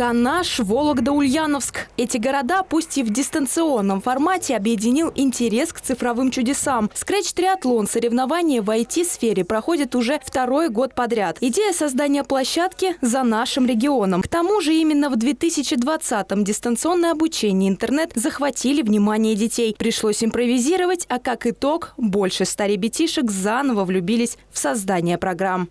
Канаш, Вологда, Ульяновск. Эти города, пусть и в дистанционном формате, объединил интерес к цифровым чудесам. Скретч-триатлон, соревнования в IT-сфере, проходит уже второй год подряд. Идея создания площадки за нашим регионом. К тому же именно в 2020-м дистанционное обучение и интернет захватили внимание детей. Пришлось импровизировать, а как итог, больше 100 ребятишек заново влюбились в создание программ.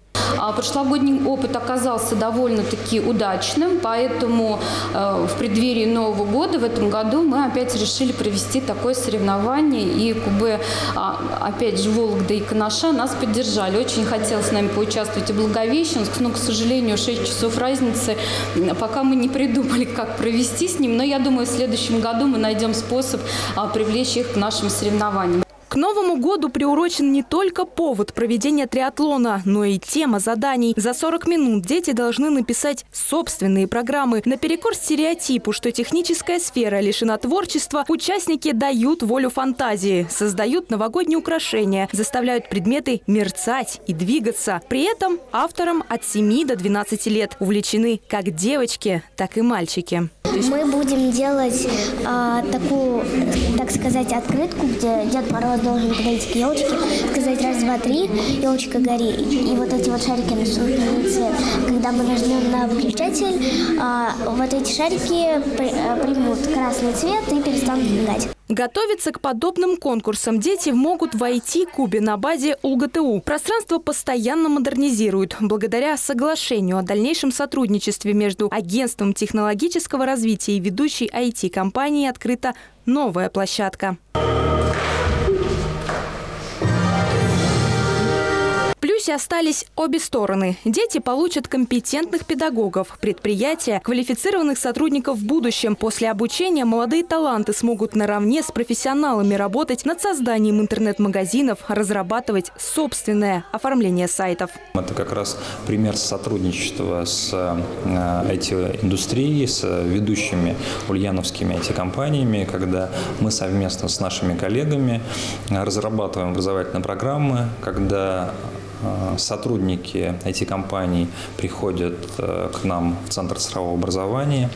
Прошлогодний опыт оказался довольно-таки удачным, поэтому в преддверии Нового года в этом году мы опять решили провести такое соревнование. И КУБ, опять же, Вологда и Канаша нас поддержали. Очень хотел с нами поучаствовать и Благовещенск, но, к сожалению, 6 часов разницы. Пока мы не придумали, как провести с ним, но я думаю, в следующем году мы найдем способ привлечь их к нашим соревнованиям. К Новому году приурочен не только повод проведения триатлона, но и тема заданий. За 40 минут дети должны написать собственные программы. Наперекор стереотипу, что техническая сфера лишена творчества, участники дают волю фантазии, создают новогодние украшения, заставляют предметы мерцать и двигаться. При этом авторам от 7 до 12 лет увлечены как девочки, так и мальчики. Мы будем делать такую, так сказать, открытку, где Дед Мороз должен подойти к елочке, сказать раз, два, три, елочка гори. И вот эти вот шарики на цвет. Когда мы нажмем на выключатель, вот эти шарики примут красный цвет и перестанут мигать. Готовиться к подобным конкурсам дети могут в IT-кубе на базе УГТУ. Пространство постоянно модернизируют благодаря соглашению о дальнейшем сотрудничестве между Агентством технологического развития и ведущей IT-компанией открыта новая площадка. Остались обе стороны. Дети получат компетентных педагогов, предприятия, квалифицированных сотрудников в будущем. После обучения молодые таланты смогут наравне с профессионалами работать над созданием интернет-магазинов, разрабатывать собственное оформление сайтов. Это как раз пример сотрудничества с IT-индустрией, с ведущими ульяновскими IT-компаниями, когда мы совместно с нашими коллегами разрабатываем образовательные программы, когда сотрудники IT-компаний приходят к нам в Центр цифрового образования,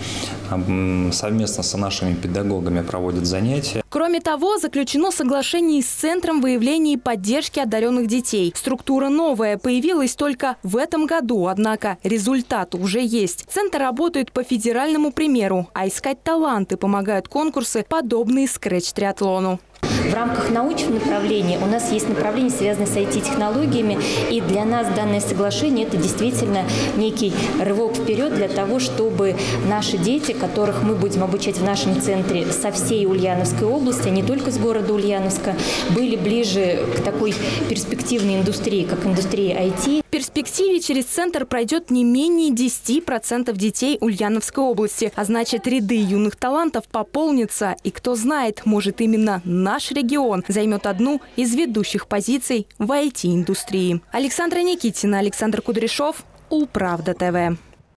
совместно с нашими педагогами проводят занятия. Кроме того, заключено соглашение с Центром выявления и поддержки одаренных детей. Структура новая, появилась только в этом году, однако результат уже есть. Центр работает по федеральному примеру, а искать таланты помогают конкурсы, подобные скретч-триатлону. В рамках научного направления у нас есть направление, связанное с IT-технологиями, и для нас данное соглашение – это действительно некий рывок вперед для того, чтобы наши дети, которых мы будем обучать в нашем центре со всей Ульяновской области, а не только с города Ульяновска, были ближе к такой перспективной индустрии, как индустрия IT. В перспективе через центр пройдет не менее 10% детей Ульяновской области, а значит, ряды юных талантов пополнятся, и кто знает, может, именно наш регион займет одну из ведущих позиций в IT-индустрии. Александра Никитина, Александр Кудряшов, УлПравда ТВ.